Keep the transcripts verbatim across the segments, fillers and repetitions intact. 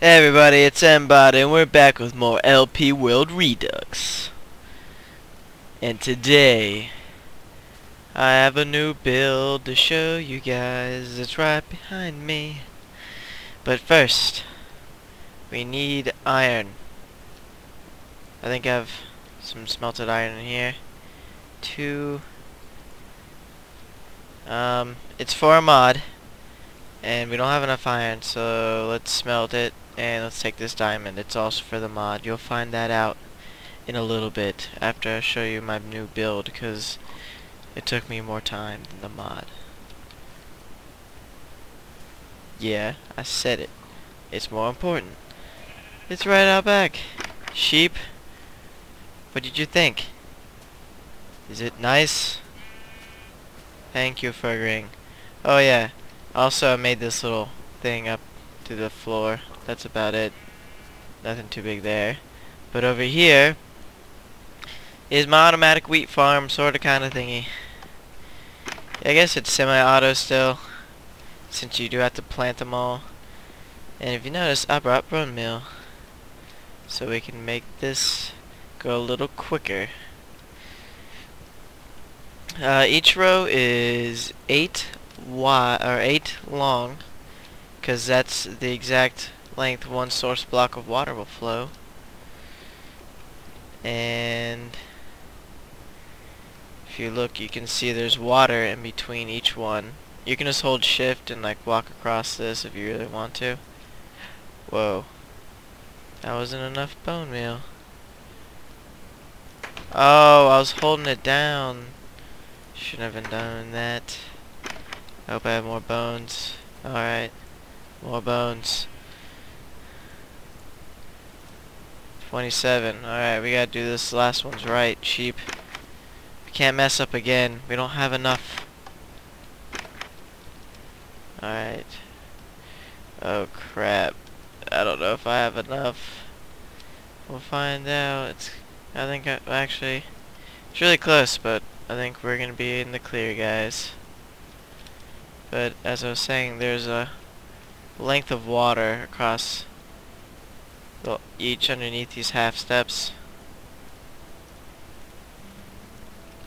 Hey everybody, it's M-Bot and we're back with more L P World Redux. And today, I have a new build to show you guys. It's right behind me. But first, we need iron. I think I have some smelted iron in here. Two. Um, it's for a mod. And we don't have enough iron, so let's smelt it. And let's take this diamond. It's also for the mod. You'll find that out in a little bit after I show you my new build, because it took me more time than the mod. Yeah, I said it. It's more important. It's right out back. Sheep, what did you think? Is it nice? Thank you for agreeing. Oh yeah, also I made this little thing up to the floor. That's about it. Nothing too big there. But over here is my automatic wheat farm, sorta kinda thingy. I guess it's semi-auto still, since you do have to plant them all. And if you notice, I brought bone meal, so we can make this go a little quicker. Uh, each row is eight wide or eight long, because that's the exact length one source block of water will flow. And if you look, you can see there's water in between each one. You can just hold shift and like walk across this if you really want to. Whoa, that wasn't enough bone meal. Oh, I was holding it down. Shouldn't have been doing that. I hope I have more bones. Alright, more bones. twenty-seven. Alright, we gotta do this. Last one's right, sheep. We can't mess up again. We don't have enough. Alright. Oh crap. I don't know if I have enough. We'll find out. It's, I think I, actually it's really close, but I think we're gonna be in the clear, guys. But as I was saying, there's a length of water across the, each underneath these half steps.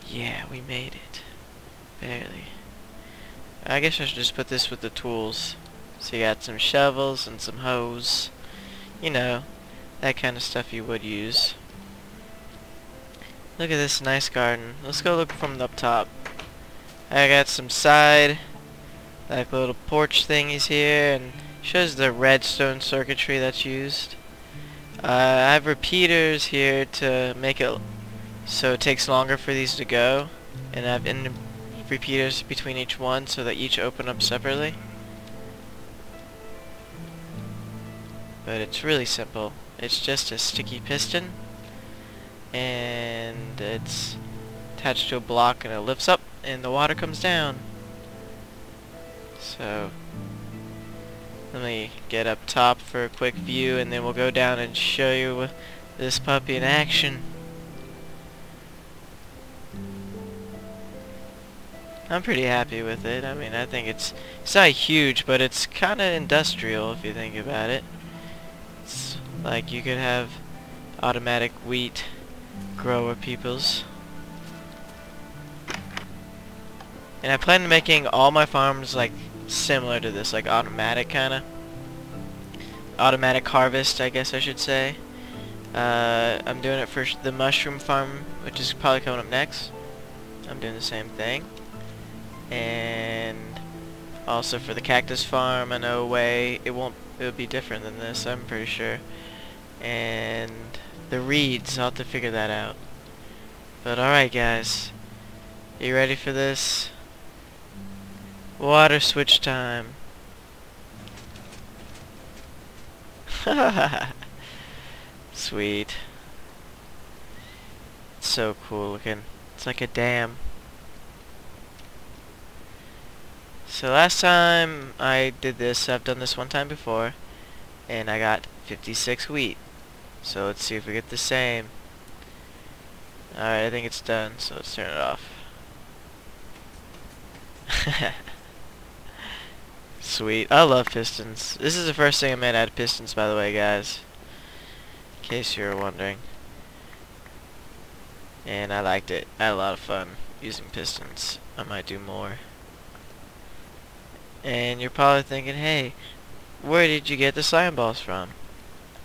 Yeah, we made it. Barely. I guess I should just put this with the tools. So you got some shovels and some hoes. You know, that kind of stuff you would use. Look at this nice garden. Let's go look from the up top. I got some side, like little porch thingies here, and shows the redstone circuitry that's used. Uh, I have repeaters here to make it so it takes longer for these to go, and I have in repeaters between each one so that each open up separately. But it's really simple. It's just a sticky piston, and it's attached to a block and it lifts up and the water comes down. So let me get up top for a quick view and then we'll go down and show you this puppy in action. I'm pretty happy with it. I mean, I think it's it's not huge, but it's kinda industrial if you think about it. It's like you could have automatic wheat grower peoples. And I plan on making all my farms like similar to this, like automatic kinda. Automatic harvest, I guess I should say. Uh, I'm doing it for sh the mushroom farm, which is probably coming up next. I'm doing the same thing. And also for the cactus farm, I know way it won't it'll be different than this, I'm pretty sure. And the reeds, I'll have to figure that out. But alright guys. You ready for this? Water switch time. Sweet. It's so cool looking. It's like a dam. So last time I did this, I've done this one time before, and I got fifty-six wheat. So let's see if we get the same. Alright, I think it's done, so let's turn it off. sweet. I love pistons. This is the first thing I made out of pistons, by the way, guys, in case you were wondering. And I liked it. I had a lot of fun using pistons. I might do more. And you're probably thinking, hey, where did you get the slime balls from?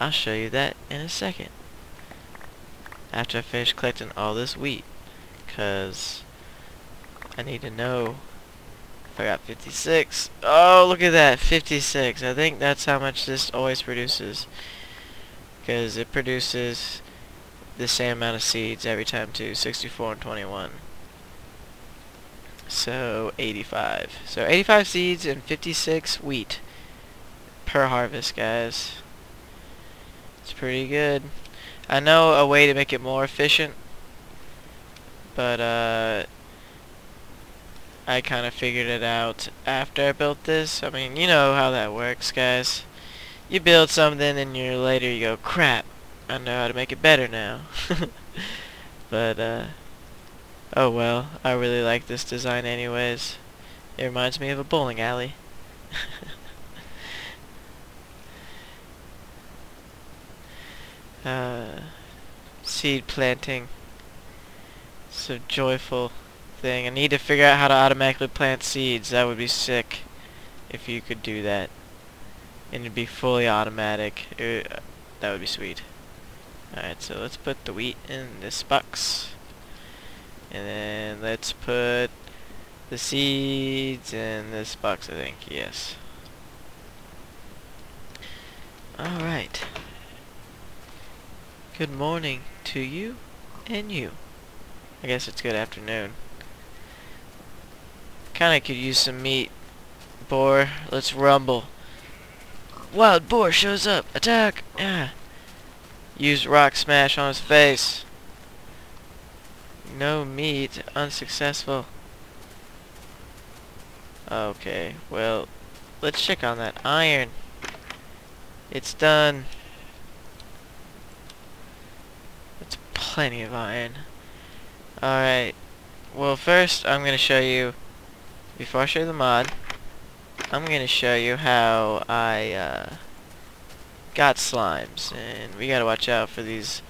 I'll show you that in a second, after I finish collecting all this wheat, because I need to know if I got fifty-six. Oh, look at that, fifty-six. I think that's how much this always produces, because it produces the same amount of seeds every time too, sixty-four and twenty-one. So eighty-five. So eighty-five seeds and fifty-six wheat per harvest, guys. It's pretty good. I know a way to make it more efficient, but uh, I kind of figured it out after I built this. I mean, you know how that works, guys. You build something and you're later you go, crap, I know how to make it better now. But uh, oh well, I really like this design anyways. It reminds me of a bowling alley. Uh, seed planting. It's a joyful thing. I need to figure out how to automatically plant seeds. That would be sick if you could do that. And it'd be fully automatic. It, uh, that would be sweet. Alright, so let's put the wheat in this box. And then let's put the seeds in this box, I think. Yes. Alright. Good morning to you and you. I guess it's good afternoon. Kinda could use some meat. Boar, let's rumble. Wild boar shows up. Attack! Ah. Use rock smash on his face. No meat. Unsuccessful. Okay, well, let's check on that iron. It's done. Plenty of iron. Alright, well, first I'm going to show you, before I show you the mod, I'm going to show you how I uh, got slimes. And we got to watch out for these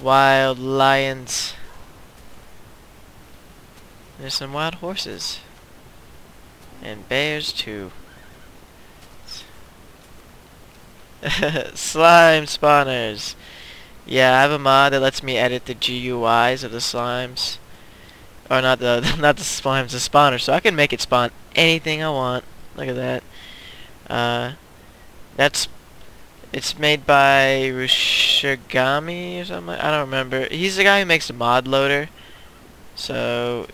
wild lions. There's some wild horses. And bears too. Slime spawners. Yeah, I have a mod that lets me edit the G U Is of the slimes, or not the not the slimes, the spawner. So I can make it spawn anything I want. Look at that. Uh, that's it's made by Rushigami or something. I don't remember. He's the guy who makes the mod loader. So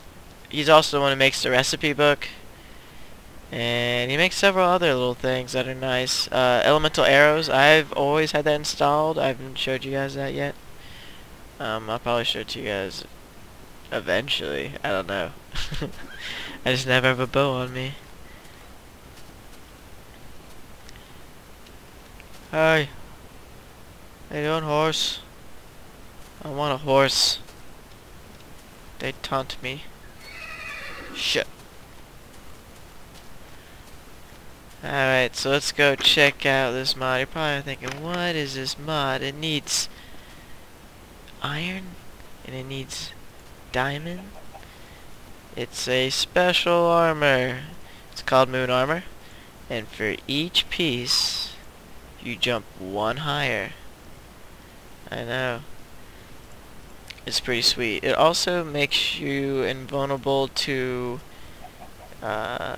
he's also the one who makes the recipe book, and he makes several other little things that are nice. Uh, elemental arrows, I've always had that installed. I haven't showed you guys that yet. Um, I'll probably show it to you guys eventually. I don't know. I just never have a bow on me. Hi. How you doing, horse? I want a horse. They taunt me. Shit. Alright, so let's go check out this mod. You're probably thinking, what is this mod? It needs iron, and it needs diamond. It's a special armor. It's called moon armor. And for each piece, you jump one higher. I know. It's pretty sweet. It also makes you invulnerable to, uh,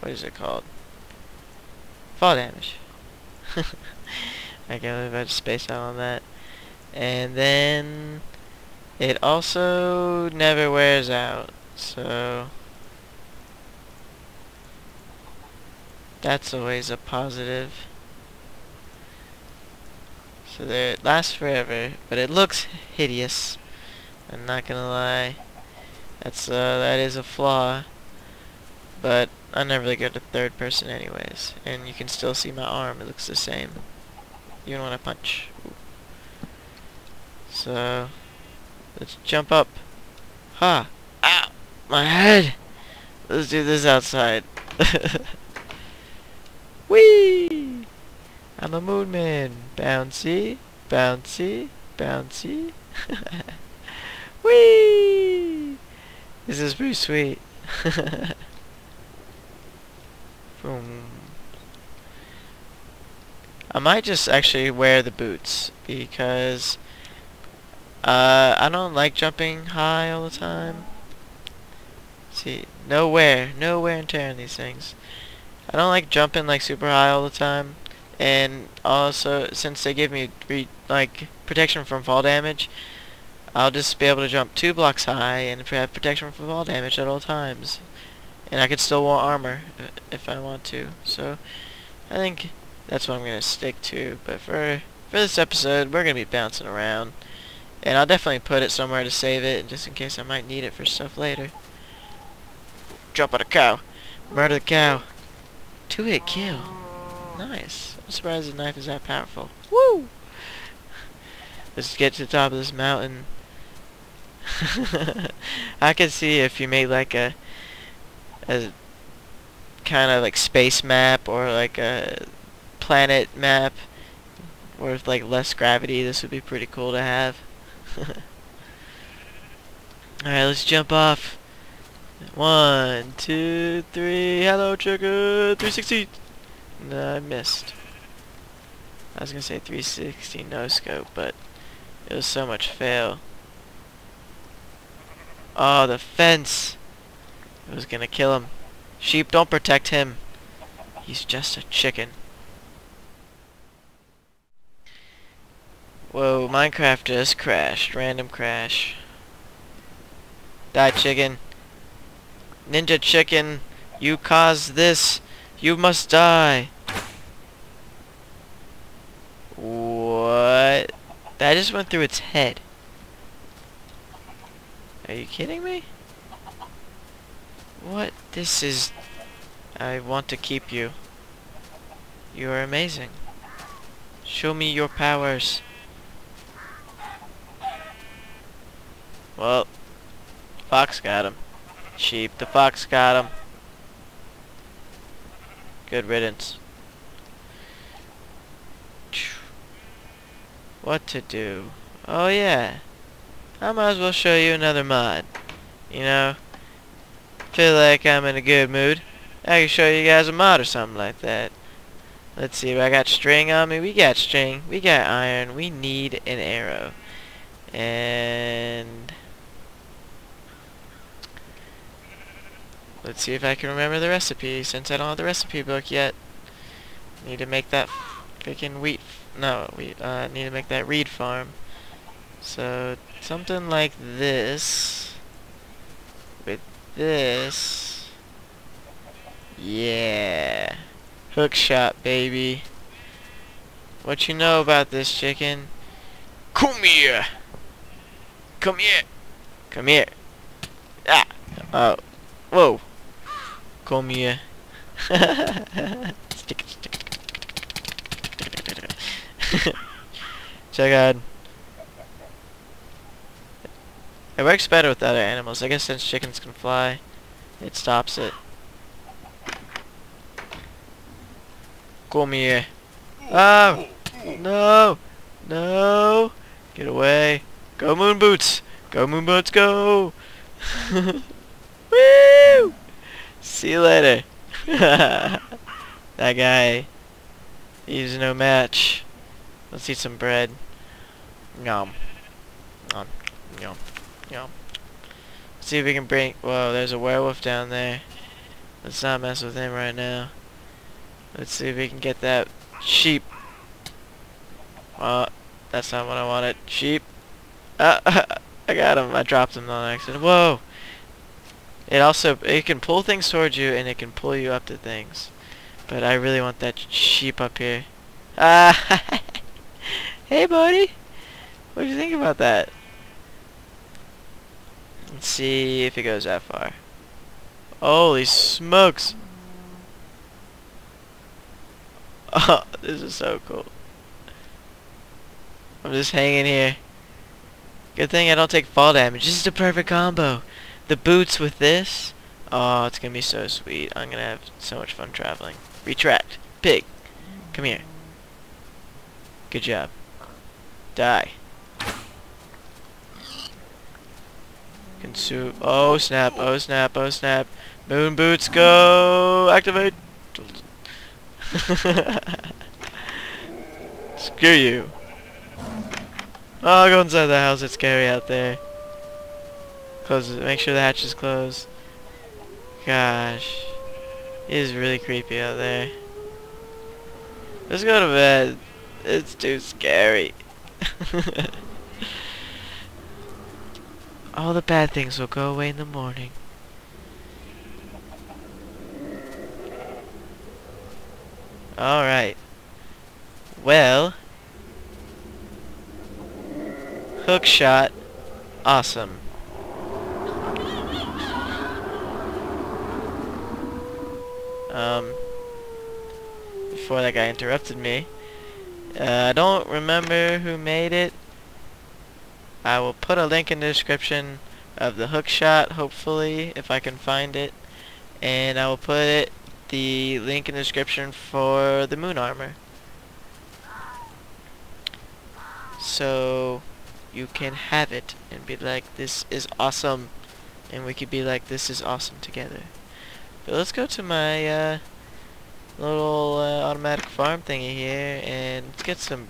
what is it called? Fall damage. I can't believe I just spaced out on that. And then it also never wears out, so that's always a positive. So there, it lasts forever, but it looks hideous. I'm not gonna lie. That's uh, that is a flaw, but I never really go to third person anyways, and you can still see my arm, it looks the same even when I punch. Ooh. So let's jump up. Ha! Ow! My head! Let's do this outside. Whee! I'm a moon man. Bouncy, bouncy, bouncy. Whee! This is pretty sweet. Boom. I might just actually wear the boots because uh, I don't like jumping high all the time. See, no wear, no wear and tear on these things. I don't like jumping like super high all the time, and also since they give me re like protection from fall damage, I'll just be able to jump two blocks high and have protection from fall damage at all times, and I could still wear armor if I want to. So I think that's what I'm gonna stick to. But for for this episode, we're gonna be bouncing around, and I'll definitely put it somewhere to save it, just in case I might need it for stuff later. Jump on a cow, murder the cow, two-hit kill. Nice. I'm surprised the knife is that powerful. Woo! Let's get to the top of this mountain. I could see if you made like a a kind of like space map or like a planet map with like less gravity, this would be pretty cool to have. Alright, let's jump off. One, two, three, hello trigger, three sixty! No, I missed. I was gonna say three sixty no scope, but it was so much fail. Oh, the fence! It was gonna kill him. Sheep, don't protect him. He's just a chicken. Whoa, Minecraft just crashed. Random crash. Die, chicken. Ninja chicken, you caused this. You must die. What? That just went through its head. Are you kidding me? What? This is... I want to keep you. You are amazing. Show me your powers. Well, fox got him. Sheep, the fox got him. Good riddance. What to do? Oh yeah, I might as well show you another mod. You know, feel like I'm in a good mood, I can show you guys a mod or something like that. Let's see, I got string on me. We got string, we got iron, we need an arrow. And let's see if I can remember the recipe, since I don't have the recipe book yet. Need to make that freaking wheat... F no, wheat, uh, need to make that reed farm. So, something like this. With this. Yeah. Hookshot, baby. What you know about this chicken? Come here! Come here! Come here! Ah! Oh. Whoa! Come here. Check out. It works better with other animals. I guess since chickens can fly, it stops it. Come here. Oh! No! No! Get away. Go moon boots! Go moon boots, go! Woo! See you later. That guy, he's no match. Let's eat some bread. Nom. Nom. Nom. Nom. Let's see if we can bring... Whoa, there's a werewolf down there. Let's not mess with him right now. Let's see if we can get that sheep. Well, that's not what I wanted. Sheep. Uh, I got him. I dropped him on accident. Whoa! It also, it can pull things towards you, and it can pull you up to things. But I really want that sheep up here. Ah! Hey, buddy! What do you think about that? Let's see if it goes that far. Holy smokes! Oh, this is so cool. I'm just hanging here. Good thing I don't take fall damage. This is the perfect combo. The boots with this, oh, it's gonna be so sweet. I'm gonna have so much fun traveling. Retract. pig. Come here. Good job. Die. Consume. Oh snap, oh snap, oh snap. Moon boots go! Activate! Screw you. Oh, go inside the house, it's scary out there. Close it, make sure the hatch is closed. Gosh. It is really creepy out there. Let's go to bed. It's too scary. All the bad things will go away in the morning. Alright. Well. Hookshot. Awesome. Um. Before that guy interrupted me. Uh, I don't remember who made it. I will put a link in the description of the Hookshot, hopefully, if I can find it. And I will put it, the link in the description for the moon armor. So you can have it and be like, this is awesome. And we could be like, this is awesome together. But let's go to my uh, little uh, automatic farm thingy here and let's get some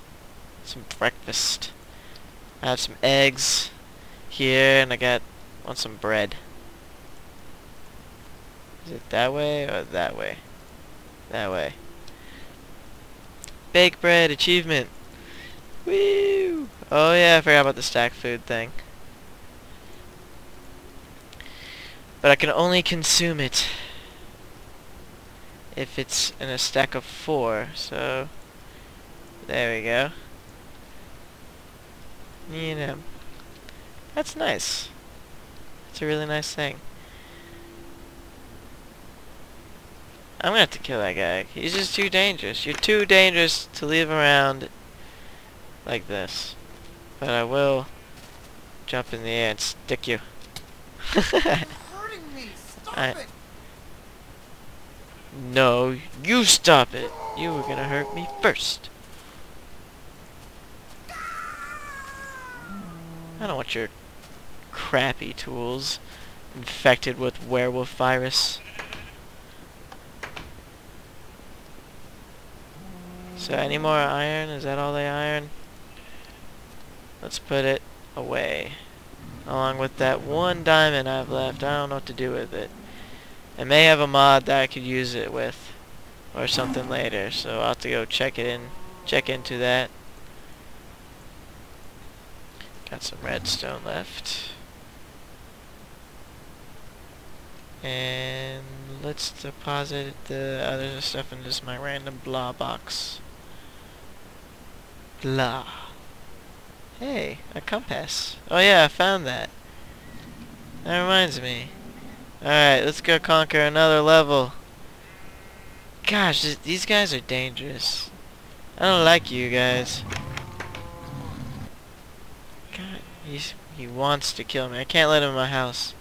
some breakfast. I have some eggs here and I got want some bread. Is it that way or that way? That way. Bake bread achievement. Woo! Oh yeah, I forgot about the stack food thing. But I can only consume it if it's in a stack of four, so there we go. You know, that's nice. That's a really nice thing. I'm gonna have to kill that guy. He's just too dangerous. You're too dangerous to leave around like this. But I will jump in the air and stick you. You're hurting me. Stop I it. No, you stop it. You were gonna hurt me first. I don't want your crappy tools infected with werewolf virus. So any more iron? Is that all the iron? Let's put it away. Along with that one diamond I've left. I don't know what to do with it. I may have a mod that I could use it with or something later, so I'll have to go check it in check into that. Got some redstone left. And let's deposit the other stuff into just my random blah box. Blah. Hey, a compass. Oh yeah, I found that. That reminds me. Alright, let's go conquer another level. Gosh, th- these guys are dangerous. I don't like you guys. He's, he wants to kill me. I can't let him in my house.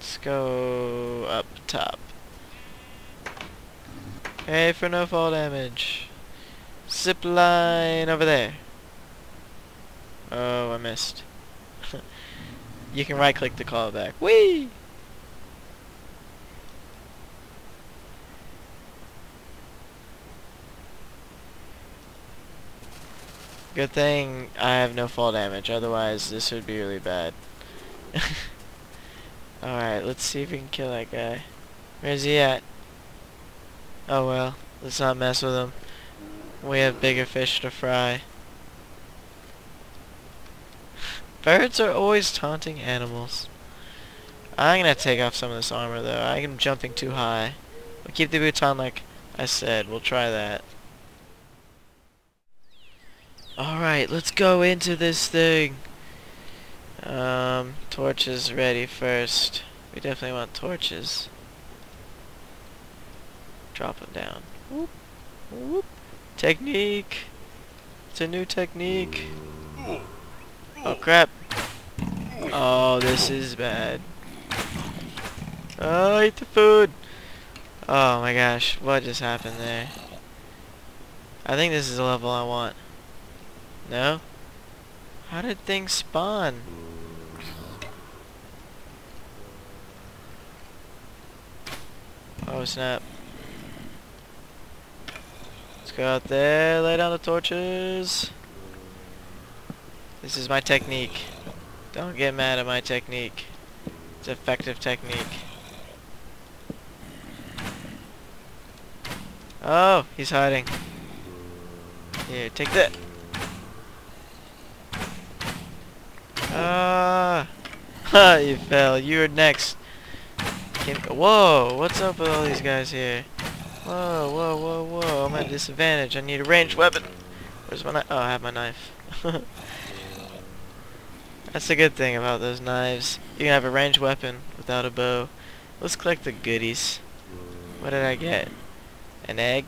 Let's go up top. Hey, for no fall damage. Zip line over there. Oh, I missed. You can right click to call it back. Whee! Good thing I have no fall damage, otherwise this would be really bad. Alright, let's see if we can kill that guy. Where's he at? Oh well, let's not mess with him. We have bigger fish to fry. Birds are always taunting animals. I'm gonna take off some of this armor though. I am jumping too high. We'll keep the boots on like I said. We'll try that. Alright, let's go into this thing. Um, torches ready first. We definitely want torches. Drop them down. Whoop. Whoop. Technique. It's a new technique. Oh crap. Oh, this is bad. Oh, eat the food. Oh my gosh, what just happened there? I think this is the level I want. No? How did things spawn? Oh snap. Let's go out there, lay down the torches. This is my technique. Don't get mad at my technique. It's an effective technique. Oh, he's hiding. Here, take that. Ah, uh, you fell. You're next. Can, whoa, what's up with all these guys here? Whoa, whoa, whoa, whoa. I'm at a disadvantage. I need a ranged weapon. Where's my knife? Oh, I have my knife. That's the good thing about those knives. You can have a ranged weapon without a bow. Let's collect the goodies. What did I get? An egg,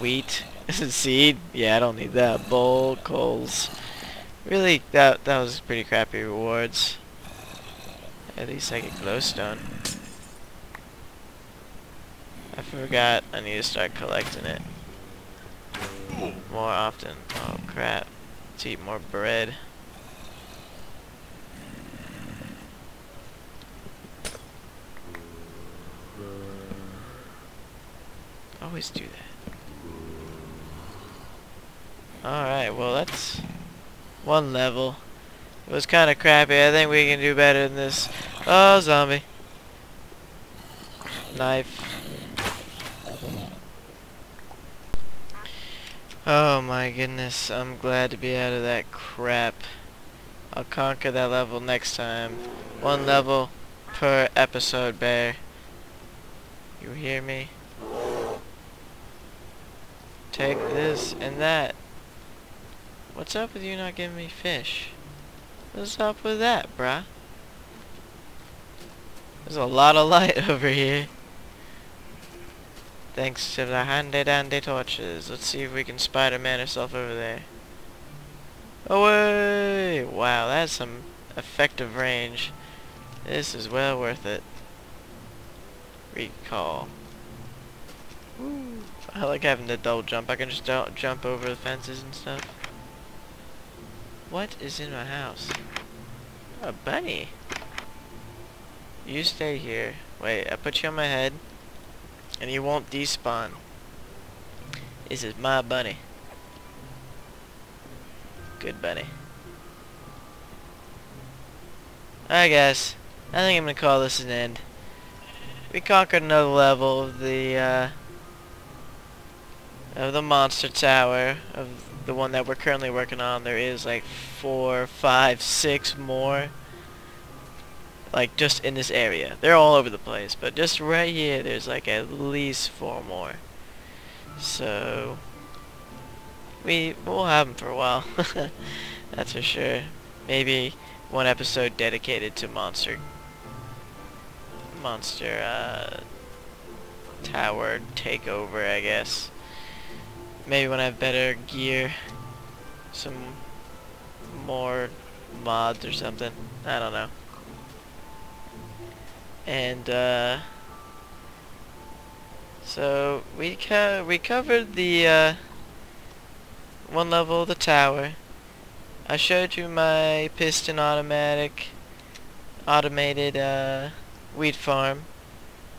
wheat, seed. Yeah, I don't need that. Bowl, coals. Really, that that was pretty crappy rewards. At least I get glowstone. I forgot. I need to start collecting it more often. Oh crap! Let's eat more bread. Always do that. Alright, well that's one level. It was kind of crappy. I think we can do better than this. Oh, zombie. Knife. Oh my goodness. I'm glad to be out of that crap. I'll conquer that level next time. One level per episode, bear. You hear me? Take this and that. What's up with you not giving me fish? What's up with that, bruh? There's a lot of light over here. Thanks to the handy dandy torches. Let's see if we can Spider-Man herself over there. Away! Wow, that's some effective range. This is well worth it. Recall. Woo. I like having the double jump. I can just jump over the fences and stuff. What is in my house? A bunny. You stay here. Wait, I put you on my head, and you won't despawn. This is my bunny. Good bunny. Alright guys, I think I'm gonna call this an end. We conquered another level of the, uh... of the monster tower, of the one that we're currently working on. There is like four, five, six more, like just in this area. They're all over the place, but just right here there's like at least four more. So we we'll have them for a while. That's for sure. Maybe one episode dedicated to monster monster uh, tower takeover, I guess. Maybe when I have better gear, some more mods or something. I don't know. And uh, so we co we covered the uh, one level of the tower. I showed you my piston automatic, automated uh, wheat farm,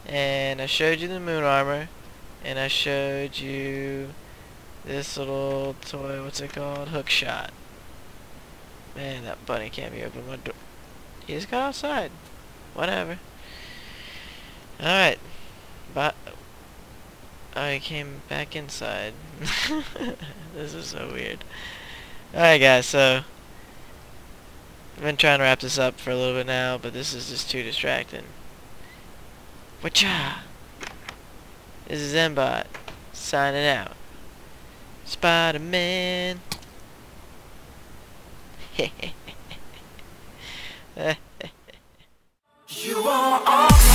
and I showed you the moon armor, and I showed you this little toy, what's it called? Hookshot. Man, that bunny can't be open my door. He just got outside. Whatever. Alright. But I came back inside. This is so weird. Alright guys, so I've been trying to wrap this up for a little bit now, but this is just too distracting. Whatcha? This is M-Bot signing out. Spider-Man. You are all